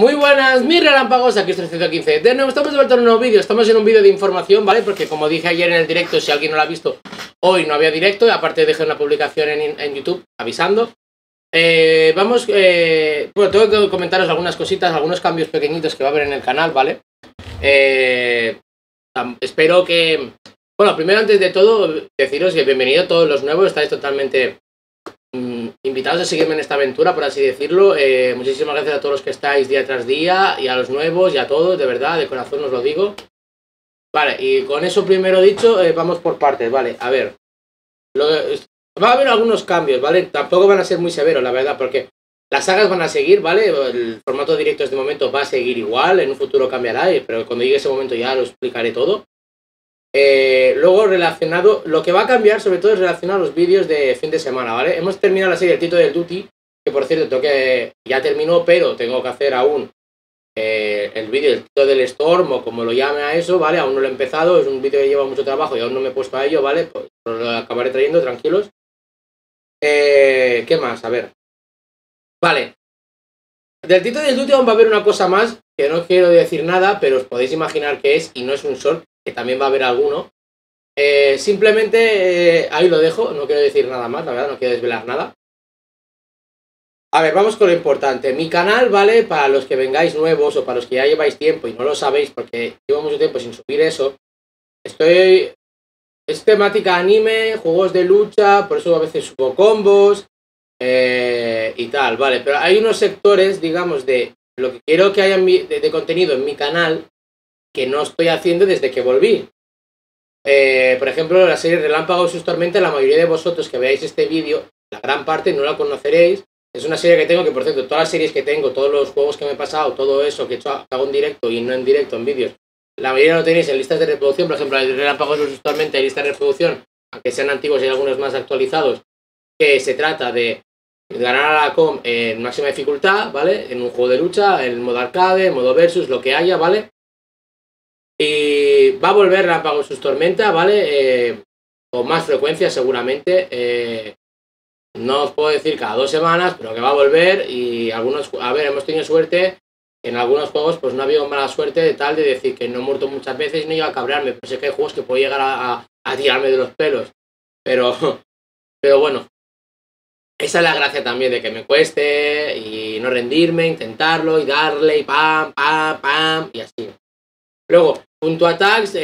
Muy buenas, mis relámpagos, aquí es 315 de nuevo. Estamos de vuelta en un nuevo vídeo, estamos en un vídeo de información, ¿vale? Porque como dije ayer en el directo, si alguien no lo ha visto, hoy no había directo, y aparte dejé una publicación en YouTube avisando. Bueno, tengo que comentaros algunas cositas, algunos cambios pequeñitos que va a haber en el canal, ¿vale? Espero que... Bueno, primero, antes de todo, deciros que bienvenido a todos los nuevos, estáis totalmente... invitados a seguirme en esta aventura, por así decirlo. Muchísimas gracias a todos los que estáis día tras día y a los nuevos y a todos, de verdad, de corazón os lo digo. Vale, y con eso primero dicho, vamos por partes, vale, a ver. Va a haber algunos cambios, ¿vale? Tampoco van a ser muy severos, la verdad, porque las sagas van a seguir, ¿vale? El formato directo de este momento va a seguir igual, en un futuro cambiará, pero cuando llegue ese momento ya lo explicaré todo. Luego, relacionado, lo que va a cambiar sobre todo es relacionado a los vídeos de fin de semana, ¿vale? Hemos terminado la serie del Tito del Duty, que por cierto ya terminó, pero tengo que hacer aún el vídeo del Tito del Storm, o como lo llame a eso, ¿vale? Aún no lo he empezado, es un vídeo que lleva mucho trabajo y aún no me he puesto a ello, ¿vale? Pues lo acabaré trayendo, tranquilos. ¿Qué más? A ver. Vale. Del Tito del Duty aún va a haber una cosa más, que no quiero decir nada, pero os podéis imaginar qué es, y no es un short, que también va a haber alguno. Simplemente ahí lo dejo, no quiero decir nada más, la verdad, no quiero desvelar nada. A ver, vamos con lo importante. Mi canal, ¿vale? Para los que vengáis nuevos o para los que ya lleváis tiempo y no lo sabéis porque llevo mucho tiempo sin subir eso, es temática anime, juegos de lucha, por eso a veces subo combos y tal, ¿vale? Pero hay unos sectores, digamos, de lo que quiero que haya de contenido en mi canal que no estoy haciendo desde que volví. Por ejemplo, la serie Relámpagos y sus tormentas, la mayoría de vosotros que veáis este vídeo, la gran parte no la conoceréis. Es una serie que tengo, que por cierto, todas las series que tengo, todos los juegos que me he pasado, todo eso que he hecho, hago en directo y no en directo, en vídeos, la mayoría no tenéis en listas de reproducción. Por ejemplo, Relámpagos y sus tormentas hay listas de reproducción, aunque sean antiguos y hay algunos más actualizados, que se trata de ganar a la com en máxima dificultad, ¿vale? En un juego de lucha, en modo arcade, modo versus, lo que haya, ¿vale? Y va a volver Relámpagos y sus tormentas, ¿vale? Con más frecuencia seguramente. No os puedo decir cada 2 semanas, pero que va a volver. Y algunos, a ver, hemos tenido suerte. En algunos juegos pues no ha habido mala suerte de tal de decir que no he muerto muchas veces y no he llegado a cabrearme. Pero sé que hay juegos que puedo llegar a tirarme de los pelos. Pero bueno, esa es la gracia también, de que me cueste y no rendirme, intentarlo y darle y pam, pam, pam y así. Luego, punto attacks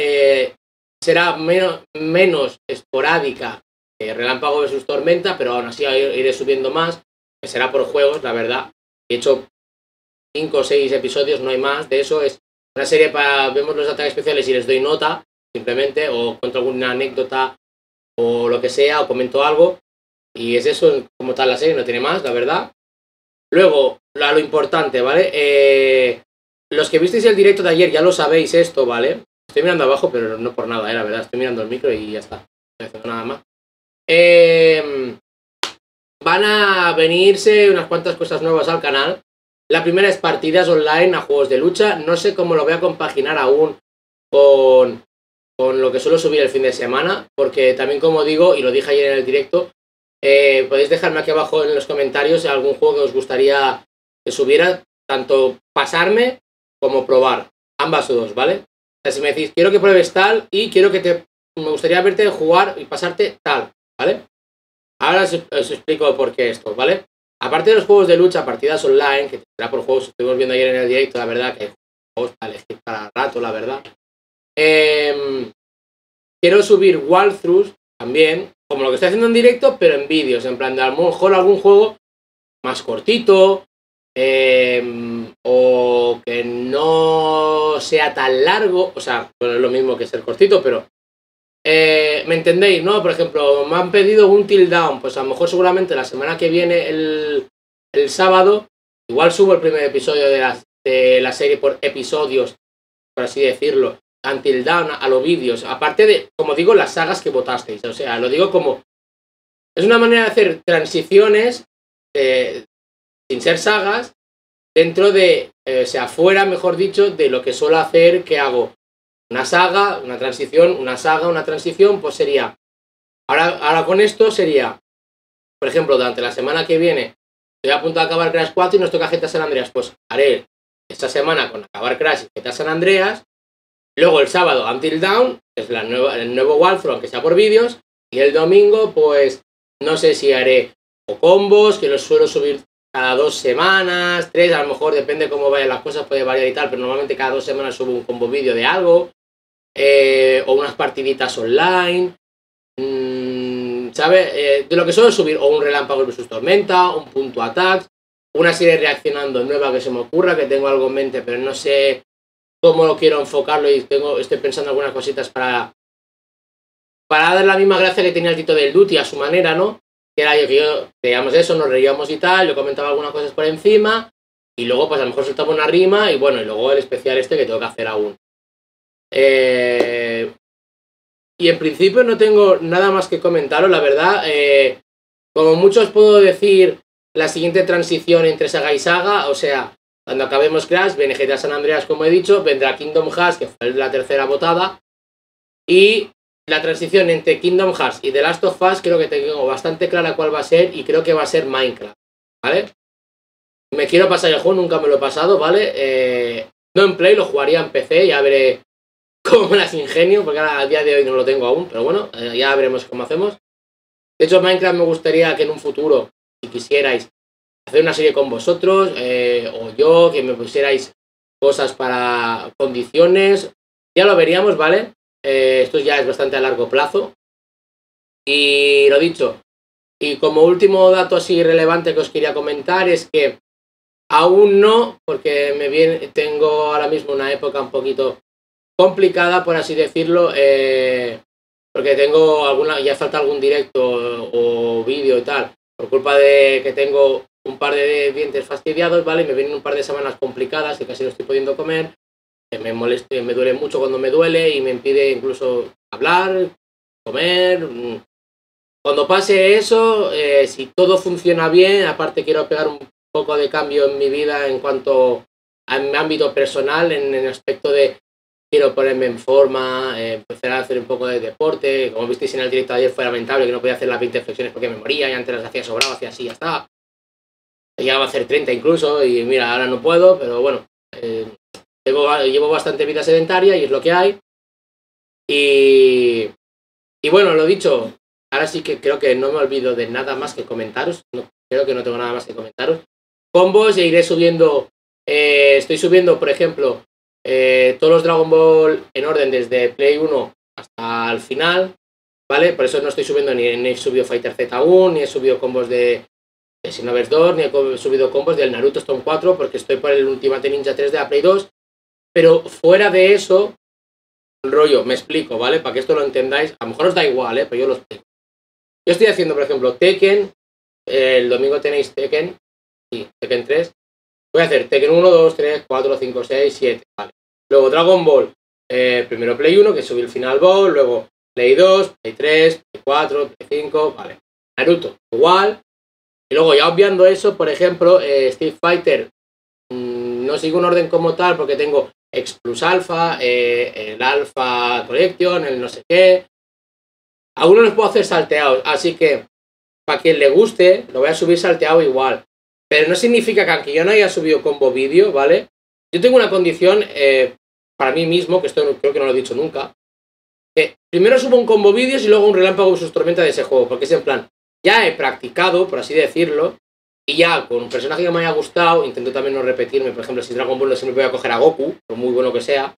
será menos esporádica que Relámpago versus Tormenta, pero aún así iré subiendo más, que será por juegos, la verdad. He hecho 5 o 6 episodios, no hay más de eso. Es una serie para... vemos los ataques especiales y les doy nota, simplemente, o cuento alguna anécdota o lo que sea, o comento algo. Y es eso, como tal la serie, no tiene más, la verdad. Luego, lo importante, ¿vale? Los que visteis el directo de ayer ya lo sabéis esto, ¿vale? Estoy mirando abajo, pero no por nada, la verdad. Estoy mirando el micro y ya está. No estoy haciendo nada más. Van a venirse unas cuantas cosas nuevas al canal. La primera es partidas online a juegos de lucha. No sé cómo lo voy a compaginar aún con lo que suelo subir el fin de semana. Porque también, como digo, y lo dije ayer en el directo, podéis dejarme aquí abajo en los comentarios algún juego que os gustaría que subiera. Tanto pasarme como probar, ambas o dos, ¿vale? O sea, si me decís, quiero que pruebes tal y quiero que me gustaría verte jugar y pasarte tal, ¿vale? Ahora os explico por qué esto, ¿vale? Aparte de los juegos de lucha, partidas online, que será por juegos, estuvimos viendo ayer en el directo, la verdad, que hay juegos para elegir para rato, la verdad. Quiero subir walkthroughs también, como lo que estoy haciendo en directo, pero en vídeos, en plan de a lo mejor algún juego más cortito, o que no sea tan largo, o sea, no es lo mismo que ser cortito, pero ¿me entendéis, no? Por ejemplo, me han pedido un Till Dawn, pues a lo mejor seguramente la semana que viene, el sábado, igual subo el primer episodio de la serie por episodios, por así decirlo, Till Dawn a los vídeos, aparte de, como digo, las sagas que votasteis, o sea, lo digo como... Es una manera de hacer transiciones sin ser sagas, dentro de, o sea, fuera, mejor dicho, de lo que suelo hacer, que hago una saga, una transición, una saga, una transición, pues sería, ahora con esto sería, por ejemplo, durante la semana que viene, estoy a punto de acabar Crash 4 y nos toca GTA San Andreas, pues haré esta semana con acabar Crash y GTA San Andreas. Luego el sábado Until Dawn, que es el nuevo walkthrough, aunque sea por vídeos. Y el domingo, pues no sé si haré o combos, que los suelo subir cada 2 semanas, 3, a lo mejor depende cómo vayan las cosas, puede variar y tal, pero normalmente cada 2 semanas subo un combo vídeo de algo, o unas partiditas online, ¿sabes? De lo que suelo subir, o un relámpago versus tormenta, un punto attacks, una serie reaccionando nueva que se me ocurra, que tengo algo en mente, pero no sé cómo lo quiero enfocarlo y estoy pensando algunas cositas para dar la misma gracia que tenía el Tito del Duty a su manera, ¿no? Que era yo, que yo creíamos eso, nos reíamos y tal, yo comentaba algunas cosas por encima y luego pues a lo mejor soltaba una rima y bueno, y luego el especial este que tengo que hacer aún. Y en principio no tengo nada más que comentaros, la verdad. Como muchos puedo decir la siguiente transición entre saga y saga, o sea, cuando acabemos Crash, viene GTA San Andreas, como he dicho, vendrá Kingdom Hearts, que fue la tercera votada, y la transición entre Kingdom Hearts y The Last of Us creo que tengo bastante clara cuál va a ser y creo que va a ser Minecraft, ¿vale? Me quiero pasar el juego, nunca me lo he pasado, ¿vale? No en Play, lo jugaría en PC, ya veré cómo me las ingenio, porque a día de hoy no lo tengo aún, pero bueno, ya veremos cómo hacemos. De hecho, Minecraft me gustaría que en un futuro, si quisierais, hacer una serie con vosotros, o yo, que me pusierais cosas para condiciones, ya lo veríamos, ¿vale? Esto ya es bastante a largo plazo. Y lo dicho, y como último dato así relevante que os quería comentar es que aún no, porque tengo ahora mismo una época un poquito complicada, por así decirlo, porque tengo ya falta algún directo o vídeo y tal, por culpa de que tengo un par de dientes fastidiados, ¿vale? Me vienen un par de semanas complicadas que casi no estoy pudiendo comer. Me molesta, me duele mucho cuando me duele y me impide incluso hablar, comer. Cuando pase eso, si todo funciona bien, aparte quiero pegar un poco de cambio en mi vida en cuanto a mi ámbito personal, en el aspecto de quiero ponerme en forma, empezar a hacer un poco de deporte. Como visteis en el directo de ayer, fue lamentable que no podía hacer las 20 flexiones porque me moría y antes las hacía sobrado, hacía así, ya está. Llegaba a hacer 30 incluso y mira, ahora no puedo, pero bueno. Llevo bastante vida sedentaria y es lo que hay. Y bueno, lo dicho, ahora sí que creo que no me olvido de nada más que comentaros. No, creo que no tengo nada más que comentaros. Combos iré subiendo. Estoy subiendo, por ejemplo, todos los Dragon Ball en orden desde Play 1 hasta el final, ¿vale? Por eso no estoy subiendo ni he subido Fighter Z aún, ni he subido combos de Xenoverse 2, ni he subido combos del Naruto Storm 4, porque estoy por el Ultimate Ninja 3 de la Play 2. Pero fuera de eso, rollo, me explico, ¿vale? Para que esto lo entendáis, a lo mejor os da igual, pero yo lo explico. Yo estoy haciendo, por ejemplo, Tekken, el domingo tenéis Tekken, sí, Tekken 3. Voy a hacer Tekken 1, 2, 3, 4, 5, 6, 7, ¿vale? Luego Dragon Ball, primero Play 1, que subí el Final Ball, luego Play 2, Play 3, Play 4, Play 5, ¿vale? Naruto, igual. Y luego ya obviando eso, por ejemplo, Street Fighter, no sigo un orden como tal porque tengo X Plus Alpha, el Alpha Collection, el no sé qué. Aún no los puedo hacer salteados, así que para quien le guste, lo voy a subir salteado igual. Pero no significa que aunque yo no haya subido combo vídeo, ¿vale? Yo tengo una condición para mí mismo, que esto creo que no lo he dicho nunca. Primero subo un combo vídeos y luego un relámpago versus tormenta de ese juego, porque es en plan, ya he practicado, por así decirlo. Y ya, con un personaje que me haya gustado, intento también no repetirme. Por ejemplo, si Dragon Ball no siempre voy a coger a Goku, por muy bueno que sea.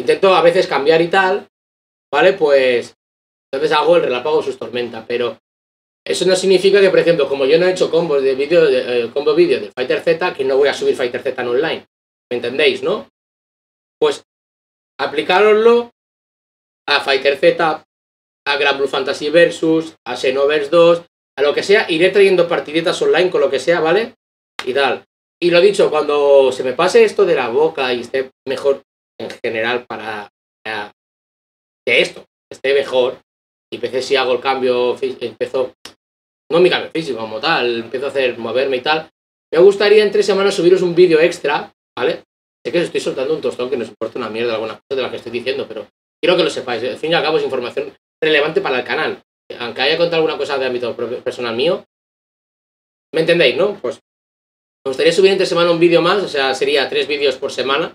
Intento a veces cambiar y tal, ¿vale? Pues entonces hago el relámpago de sus tormentas. Pero eso no significa que, por ejemplo, como yo no he hecho combos de vídeo combo vídeo de Fighter Z, que no voy a subir Fighter Z en online. ¿Me entendéis, no? Pues aplicároslo a Fighter Z, a Gran Blue Fantasy Versus, a Xenoverse 2... a lo que sea, iré trayendo partiditas online con lo que sea, ¿vale? Y tal. Y lo dicho, cuando se me pase esto de la boca y esté mejor en general para que esto esté mejor, y empecé si hago el cambio, empezó, no mi cambio físico como tal, empiezo a hacer moverme y tal, me gustaría en 3 semanas subiros un vídeo extra, ¿vale? Sé que os estoy soltando un tostón que no importa una mierda algunas cosas de las que estoy diciendo, pero quiero que lo sepáis, al fin y al cabo es información relevante para el canal. Aunque haya contado alguna cosa de ámbito personal mío, ¿me entendéis, no? Pues Me gustaría subir entre semana un vídeo más, o sea, sería 3 vídeos por semana.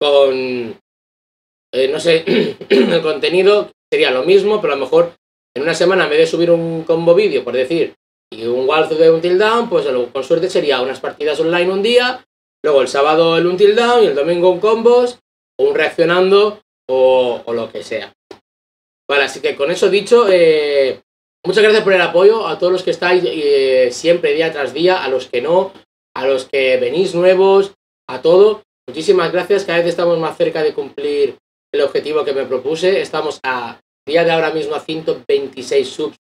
Con, no sé, el contenido sería lo mismo, pero a lo mejor en una semana en vez de subir un combo vídeo, por decir, y un walkthrough de Until Dawn, pues con suerte sería unas partidas online un día, luego el sábado el Until Dawn y el domingo un combos, o un reaccionando, o lo que sea. Vale, así que con eso dicho, muchas gracias por el apoyo a todos los que estáis siempre día tras día, a los que no, a los que venís nuevos, a todo. Muchísimas gracias, cada vez estamos más cerca de cumplir el objetivo que me propuse. Estamos a día de ahora mismo a 126 subs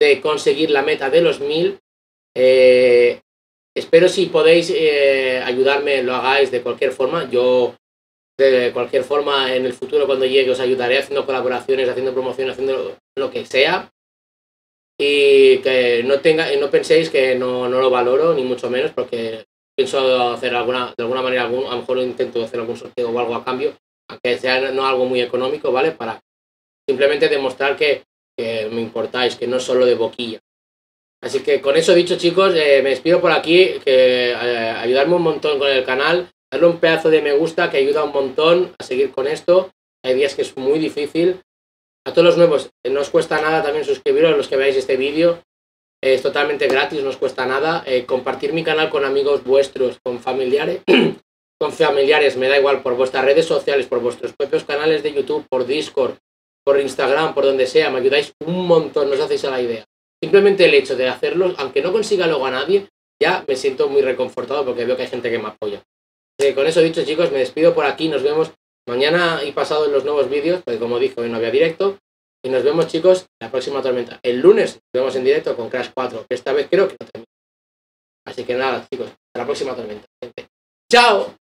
de conseguir la meta de los 1000. Espero si podéis ayudarme, lo hagáis de cualquier forma. Yo de cualquier forma en el futuro cuando llegue os ayudaré haciendo colaboraciones, haciendo promoción, haciendo lo que sea. Y que no penséis que no lo valoro, ni mucho menos, porque pienso hacer de alguna manera, a lo mejor intento hacer algún sorteo o algo a cambio, aunque sea no algo muy económico, ¿vale? Para simplemente demostrar que me importáis, que no solo de boquilla. Así que con eso dicho, chicos, me despido por aquí, que ayudarme un montón con el canal, darle un pedazo de me gusta que ayuda un montón a seguir con esto. Hay días que es muy difícil. A todos los nuevos, no os cuesta nada también suscribiros, los que veáis este vídeo, es totalmente gratis, no os cuesta nada. Compartir mi canal con amigos vuestros, con familiares, me da igual, por vuestras redes sociales, por vuestros propios canales de YouTube, por Discord, por Instagram, por donde sea, me ayudáis un montón, no os hacéis a la idea. Simplemente el hecho de hacerlo, aunque no consiga luego a nadie, ya me siento muy reconfortado porque veo que hay gente que me apoya. Con eso dicho, chicos, me despido por aquí, nos vemos mañana y pasado en los nuevos vídeos, pues como dije, hoy no había directo. Y nos vemos, chicos, la próxima tormenta. El lunes nos vemos en directo con Crash 4, que esta vez creo que no termina. Así que nada, chicos, hasta la próxima tormenta, gente. ¡Chao!